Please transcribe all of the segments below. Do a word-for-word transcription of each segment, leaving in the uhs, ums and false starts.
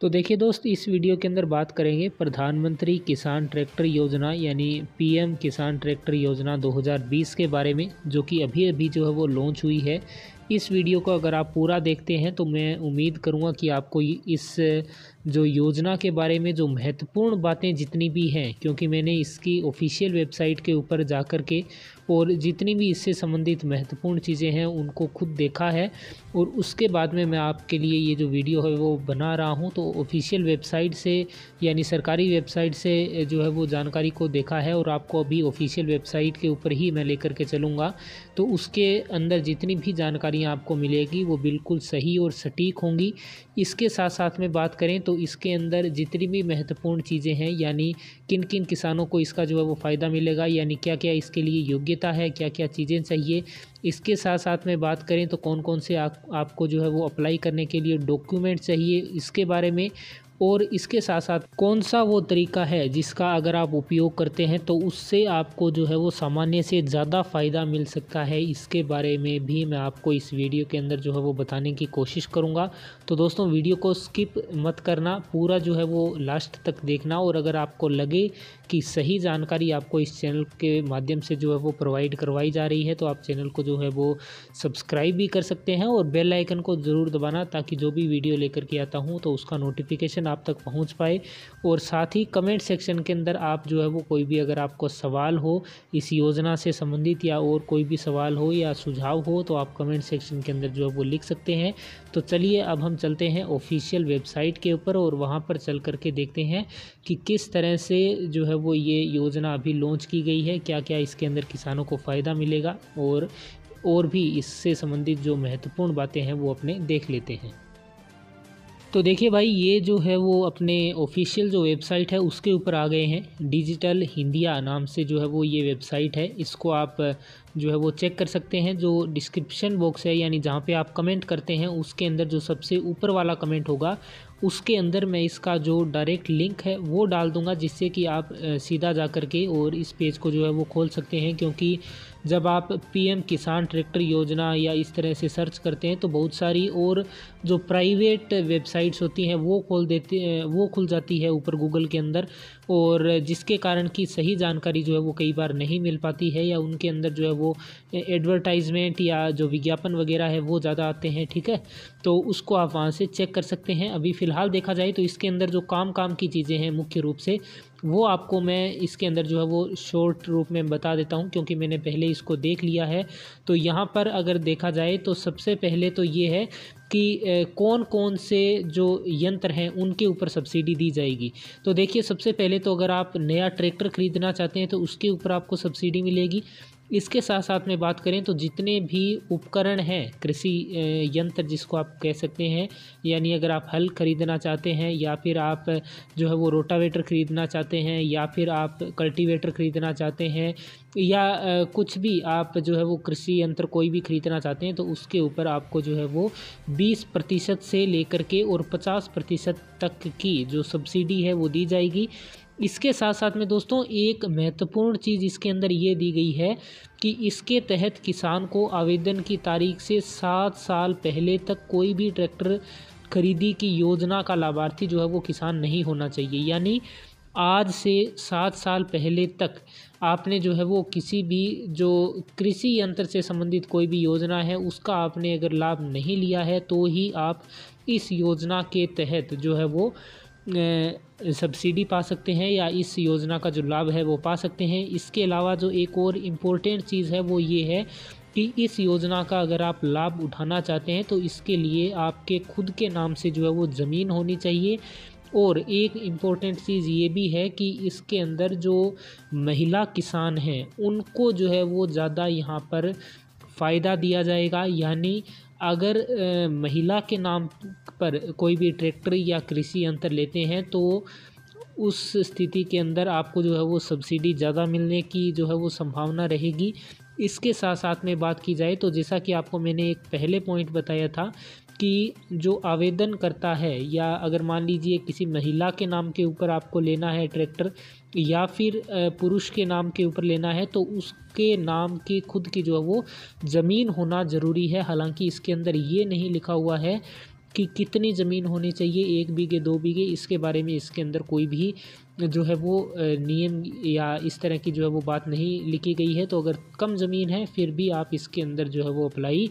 तो देखिए दोस्त, इस वीडियो के अंदर बात करेंगे प्रधानमंत्री किसान ट्रैक्टर योजना यानी पीएम किसान ट्रैक्टर योजना दो हज़ार बीस के बारे में, जो कि अभी अभी जो है वो लॉन्च हुई है। इस वीडियो को अगर आप पूरा देखते हैं तो मैं उम्मीद करूंगा कि आपको इस जो योजना के बारे में जो महत्वपूर्ण बातें जितनी भी हैं, क्योंकि मैंने इसकी ऑफिशियल वेबसाइट के ऊपर जा कर के और जितनी भी इससे संबंधित महत्वपूर्ण चीज़ें हैं उनको खुद देखा है, और उसके बाद में मैं आपके लिए ये जो वीडियो है वो बना रहा हूँ। तो ऑफिशियल वेबसाइट से यानी सरकारी वेबसाइट से जो है वो जानकारी को देखा है, और आपको अभी ऑफिशियल वेबसाइट के ऊपर ही मैं लेकर के चलूँगा। तो उसके अंदर जितनी भी जानकारी आपको मिलेगी वो बिल्कुल सही और सटीक होंगी। इसके साथ साथ में बात करें तो इसके अंदर जितनी भी महत्वपूर्ण चीज़ें हैं, यानी किन किन किसानों को इसका जो है वो फ़ायदा मिलेगा, यानी क्या क्या इसके लिए योग्यता है, क्या क्या चीज़ें चाहिए। इसके साथ साथ में बात करें तो कौन कौन से आप, आपको जो है वो अप्लाई करने के लिए डॉक्यूमेंट चाहिए इसके बारे में, और इसके साथ साथ कौन सा वो तरीका है जिसका अगर आप उपयोग करते हैं तो उससे आपको जो है वो सामान्य से ज़्यादा फ़ायदा मिल सकता है, इसके बारे में भी मैं आपको इस वीडियो के अंदर जो है वो बताने की कोशिश करूँगा। तो दोस्तों, वीडियो को स्किप मत करना, पूरा जो है वो लास्ट तक देखना, और अगर आपको लगे कि सही जानकारी आपको इस चैनल के माध्यम से जो है वो प्रोवाइड करवाई जा रही है तो आप चैनल को जो है वो सब्सक्राइब भी कर सकते हैं, और बेल आइकन को ज़रूर दबाना ताकि जो भी वीडियो लेकर के आता हूँ तो उसका नोटिफिकेशन आप तक पहुंच पाए। और साथ ही कमेंट सेक्शन के अंदर आप जो है वो कोई भी अगर आपको सवाल हो इस योजना से संबंधित, या और कोई भी सवाल हो या सुझाव हो, तो आप कमेंट सेक्शन के अंदर जो है वो लिख सकते हैं। तो चलिए अब हम चलते हैं ऑफिशियल वेबसाइट के ऊपर, और वहाँ पर चल करके देखते हैं कि किस तरह से जो है वो ये योजना अभी लॉन्च की गई है, क्या क्या इसके अंदर किसानों को फ़ायदा मिलेगा, और और भी इससे संबंधित जो महत्वपूर्ण बातें हैं वो अपने देख लेते हैं। तो देखिए भाई, ये जो है वो अपने ऑफिशियल जो वेबसाइट है उसके ऊपर आ गए हैं। डिजिटल इंडिया नाम से जो है वो ये वेबसाइट है, इसको आप जो है वो चेक कर सकते हैं। जो डिस्क्रिप्शन बॉक्स है यानी जहाँ पे आप कमेंट करते हैं उसके अंदर जो सबसे ऊपर वाला कमेंट होगा उसके अंदर मैं इसका जो डायरेक्ट लिंक है वो डाल दूंगा, जिससे कि आप सीधा जा कर के और इस पेज को जो है वो खोल सकते हैं। क्योंकि जब आप पीएम किसान ट्रैक्टर योजना या इस तरह से सर्च करते हैं तो बहुत सारी और जो प्राइवेट वेबसाइट्स होती हैं वो खोल देते हैं, वो खुल जाती है ऊपर गूगल के अंदर, और जिसके कारण की सही जानकारी जो है वो कई बार नहीं मिल पाती है, या उनके अंदर जो है वो एडवर्टाइजमेंट या जो विज्ञापन वगैरह है वो ज़्यादा आते हैं। ठीक है, तो उसको आप वहाँ से चेक कर सकते हैं। अभी फिलहाल देखा जाए तो इसके अंदर जो काम काम की चीज़ें हैं मुख्य रूप से वो आपको मैं इसके अंदर जो है वो शॉर्ट रूप में बता देता हूं, क्योंकि मैंने पहले इसको देख लिया है। तो यहाँ पर अगर देखा जाए तो सबसे पहले तो ये है कि कौन कौन से जो यंत्र हैं उनके ऊपर सब्सिडी दी जाएगी। तो देखिए, सबसे पहले तो अगर आप नया ट्रैक्टर ख़रीदना चाहते हैं तो उसके ऊपर आपको सब्सिडी मिलेगी। इसके साथ साथ में बात करें तो जितने भी उपकरण हैं, कृषि यंत्र जिसको आप कह सकते हैं, यानी अगर आप हल खरीदना चाहते हैं, या फिर आप जो है वो रोटावेटर ख़रीदना चाहते हैं, या फिर आप कल्टीवेटर ख़रीदना चाहते हैं, या कुछ भी आप जो है वो कृषि यंत्र कोई भी ख़रीदना चाहते हैं, तो उसके ऊपर आपको जो है वो बीस प्रतिशत से लेकर के और पचास प्रतिशत तक की जो सब्सिडी है वो दी जाएगी। इसके साथ साथ में दोस्तों, एक महत्वपूर्ण चीज़ इसके अंदर ये दी गई है कि इसके तहत किसान को आवेदन की तारीख से सात साल पहले तक कोई भी ट्रैक्टर खरीदी की योजना का लाभार्थी जो है वो किसान नहीं होना चाहिए। यानी आज से सात साल पहले तक आपने जो है वो किसी भी जो कृषि यंत्र से संबंधित कोई भी योजना है उसका आपने अगर लाभ नहीं लिया है तो ही आप इस योजना के तहत जो है वो सब्सिडी पा सकते हैं, या इस योजना का जो लाभ है वो पा सकते हैं। इसके अलावा जो एक और इम्पोर्टेंट चीज़ है वो ये है कि इस योजना का अगर आप लाभ उठाना चाहते हैं तो इसके लिए आपके खुद के नाम से जो है वो ज़मीन होनी चाहिए। और एक इम्पोर्टेंट चीज़ ये भी है कि इसके अंदर जो महिला किसान हैं उनको जो है वो ज़्यादा यहाँ पर फ़ायदा दिया जाएगा। यानी अगर आ, महिला के नाम पर कोई भी ट्रैक्टर या कृषि यंत्र लेते हैं तो उस स्थिति के अंदर आपको जो है वो सब्सिडी ज़्यादा मिलने की जो है वो संभावना रहेगी। इसके साथ साथ में बात की जाए तो जैसा कि आपको मैंने एक पहले पॉइंट बताया था कि जो आवेदन करता है, या अगर मान लीजिए किसी महिला के नाम के ऊपर आपको लेना है ट्रैक्टर, या फिर पुरुष के नाम के ऊपर लेना है, तो उसके नाम की खुद की जो है वो ज़मीन होना ज़रूरी है। हालांकि इसके अंदर ये नहीं लिखा हुआ है कि कितनी ज़मीन होनी चाहिए, एक बीघे दो बीघे, इसके बारे में इसके अंदर कोई भी जो है वो नियम या इस तरह की जो है वो बात नहीं लिखी गई है। तो अगर कम ज़मीन है फिर भी आप इसके अंदर जो है वो अप्लाई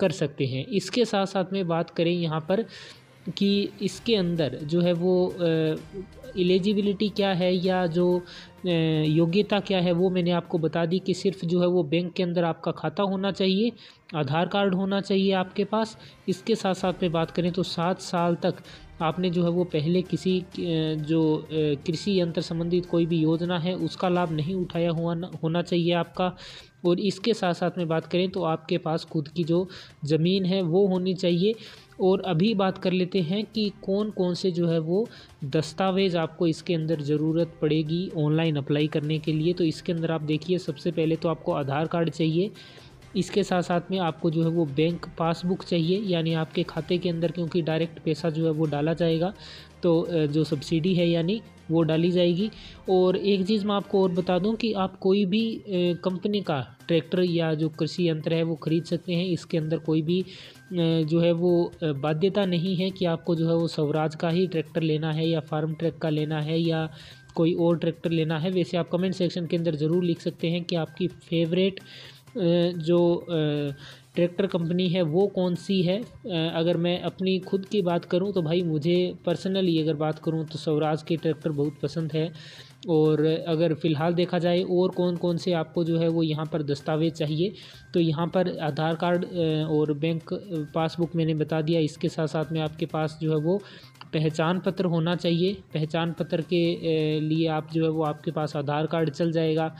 कर सकते हैं। इसके साथ साथ में बात करें यहाँ पर कि इसके अंदर जो है वो एलिजिबिलिटी क्या है या जो योग्यता क्या है वो मैंने आपको बता दी कि सिर्फ जो है वो बैंक के अंदर आपका खाता होना चाहिए, आधार कार्ड होना चाहिए आपके पास। इसके साथ साथ में बात करें तो सात साल तक आपने जो है वो पहले किसी जो कृषि यंत्र संबंधित कोई भी योजना है उसका लाभ नहीं उठाया हुआ होना चाहिए आपका। और इसके साथ साथ में बात करें तो आपके पास खुद की जो ज़मीन है वो होनी चाहिए। और अभी बात कर लेते हैं कि कौन कौन से जो है वो दस्तावेज़ आपको इसके अंदर ज़रूरत पड़ेगी ऑनलाइन अप्लाई करने के लिए। तो इसके अंदर आप देखिए, सबसे पहले तो आपको आधार कार्ड चाहिए। इसके साथ साथ में आपको जो है वो बैंक पासबुक चाहिए, यानी आपके खाते के अंदर क्योंकि डायरेक्ट पैसा जो है वो डाला जाएगा तो जो सब्सिडी है यानी वो डाली जाएगी। और एक चीज़ मैं आपको और बता दूं कि आप कोई भी कंपनी का ट्रैक्टर या जो कृषि यंत्र है वो ख़रीद सकते हैं। इसके अंदर कोई भी जो है वो बाध्यता नहीं है कि आपको जो है वो स्वराज का ही ट्रैक्टर लेना है या फार्मट्रैक का लेना है या कोई और ट्रैक्टर लेना है। वैसे आप कमेंट सेक्शन के अंदर ज़रूर लिख सकते हैं कि आपकी फेवरेट जो ट्रैक्टर कंपनी है वो कौन सी है। अगर मैं अपनी खुद की बात करूं तो भाई मुझे पर्सनली अगर बात करूं तो स्वराज के ट्रैक्टर बहुत पसंद है। और अगर फ़िलहाल देखा जाए और कौन कौन से आपको जो है वो यहाँ पर दस्तावेज चाहिए, तो यहाँ पर आधार कार्ड और बैंक पासबुक मैंने बता दिया। इसके साथ साथ में आपके पास जो है वो पहचान पत्र होना चाहिए। पहचान पत्र के लिए आप जो है वो आपके पास आधार कार्ड चल जाएगा।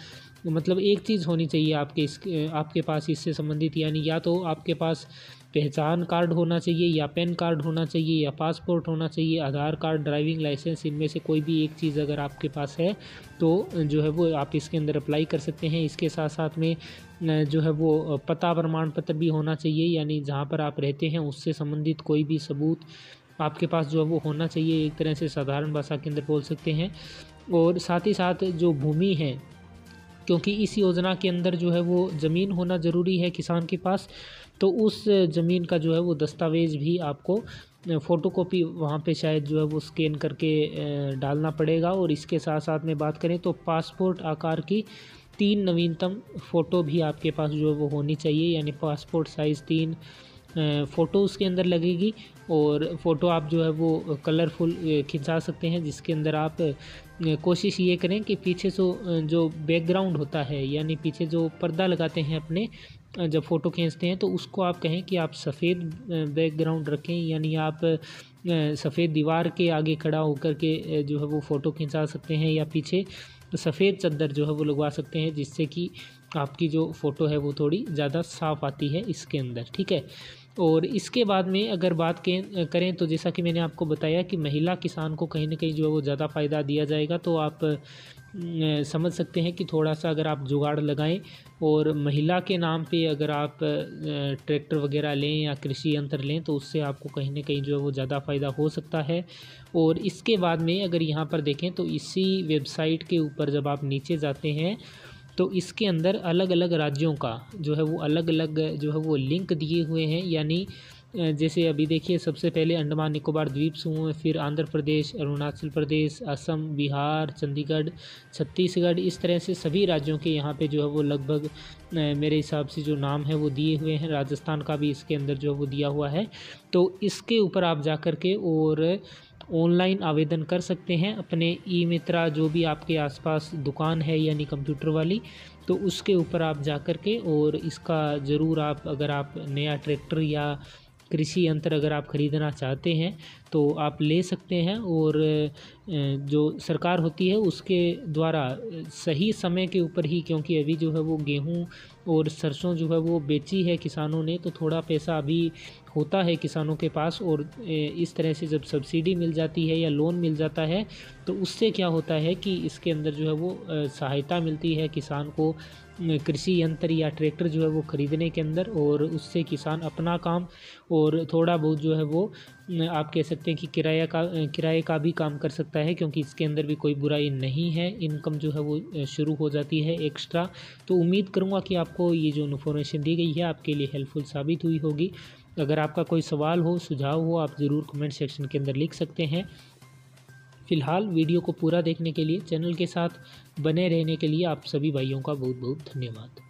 मतलब एक चीज़ होनी चाहिए आपके इस आपके पास इससे संबंधित, यानी या तो आपके पास पहचान कार्ड होना चाहिए या पैन कार्ड होना चाहिए या पासपोर्ट होना चाहिए, आधार कार्ड, ड्राइविंग लाइसेंस। इनमें से कोई भी एक चीज़ अगर आपके पास है तो जो है वो आप इसके अंदर अप्लाई कर सकते हैं। इसके साथ साथ में जो है वो पता प्रमाण पत्र भी होना चाहिए, यानी जहाँ पर आप रहते हैं उससे संबंधित कोई भी सबूत आपके पास जो है वो होना चाहिए। एक तरह से साधारण भाषा के अंदर बोल सकते हैं। और साथ ही साथ जो भूमि है, क्योंकि इस योजना के अंदर जो है वो ज़मीन होना ज़रूरी है किसान के पास, तो उस ज़मीन का जो है वो दस्तावेज़ भी आपको फ़ोटोकॉपी वहाँ पे शायद जो है वो स्कैन करके डालना पड़ेगा। और इसके साथ साथ में बात करें तो पासपोर्ट आकार की तीन नवीनतम फ़ोटो भी आपके पास जो है वो होनी चाहिए, यानी पासपोर्ट साइज़ तीन फ़ोटो उसके अंदर लगेगी। और फ़ोटो आप जो है वो कलरफुल खिंचा सकते हैं, जिसके अंदर आप कोशिश ये करें कि पीछे से जो बैकग्राउंड होता है यानी पीछे जो पर्दा लगाते हैं अपने जब फ़ोटो खींचते हैं, तो उसको आप कहें कि आप सफ़ेद बैकग्राउंड रखें, यानी आप सफ़ेद दीवार के आगे खड़ा होकर के जो है वो फ़ोटो खिंचा सकते हैं या पीछे सफ़ेद चादर जो है वो लगवा सकते हैं, जिससे कि आपकी जो फ़ोटो है वो थोड़ी ज़्यादा साफ़ आती है इसके अंदर। ठीक है। और इसके बाद में अगर बात करें तो जैसा कि मैंने आपको बताया कि महिला किसान को कहीं ना कहीं जो है वो ज़्यादा फ़ायदा दिया जाएगा। तो आप समझ सकते हैं कि थोड़ा सा अगर आप जुगाड़ लगाएं और महिला के नाम पे अगर आप ट्रैक्टर वगैरह लें या कृषि यंत्र लें तो उससे आपको कहीं ना कहीं जो है वो ज़्यादा फ़ायदा हो सकता है। और इसके बाद में अगर यहाँ पर देखें तो इसी वेबसाइट के ऊपर जब आप नीचे जाते हैं तो इसके अंदर अलग अलग राज्यों का जो है वो अलग अलग जो है वो लिंक दिए हुए हैं। यानी जैसे अभी देखिए, सबसे पहले अंडमान निकोबार द्वीप समूह, फिर आंध्र प्रदेश, अरुणाचल प्रदेश, असम, बिहार, चंडीगढ़, छत्तीसगढ़, इस तरह से सभी राज्यों के यहाँ पे जो है वो लगभग मेरे हिसाब से जो नाम है वो दिए हुए हैं। राजस्थान का भी इसके अंदर जो है वो दिया हुआ है। तो इसके ऊपर आप जा कर के और ऑनलाइन आवेदन कर सकते हैं अपने ई मित्रा जो भी आपके आसपास दुकान है यानी कंप्यूटर वाली, तो उसके ऊपर आप जा कर के और इसका ज़रूर आप अगर आप नया ट्रैक्टर या कृषि यंत्र अगर आप ख़रीदना चाहते हैं तो आप ले सकते हैं। और जो सरकार होती है उसके द्वारा सही समय के ऊपर ही, क्योंकि अभी जो है वो गेहूं और सरसों जो है वो बेची है किसानों ने, तो थोड़ा पैसा अभी होता है किसानों के पास। और इस तरह से जब सब्सिडी मिल जाती है या लोन मिल जाता है तो उससे क्या होता है कि इसके अंदर जो है वो सहायता मिलती है किसान को कृषि यंत्र या ट्रैक्टर जो है वो ख़रीदने के अंदर। और उससे किसान अपना काम और थोड़ा बहुत जो है वो आप कह सकते हैं कि किराया का किराए का भी काम कर सकता है, क्योंकि इसके अंदर भी कोई बुराई नहीं है। इनकम जो है वो शुरू हो जाती है एक्स्ट्रा। तो उम्मीद करूँगा कि आपको ये जो इन्फॉर्मेशन दी गई है आपके लिए हेल्पफुल साबित हुई होगी। अगर आपका कोई सवाल हो, सुझाव हो, आप ज़रूर कमेंट सेक्शन के अंदर लिख सकते हैं। फ़िलहाल वीडियो को पूरा देखने के लिए, चैनल के साथ बने रहने के लिए आप सभी भाइयों का बहुत बहुत धन्यवाद।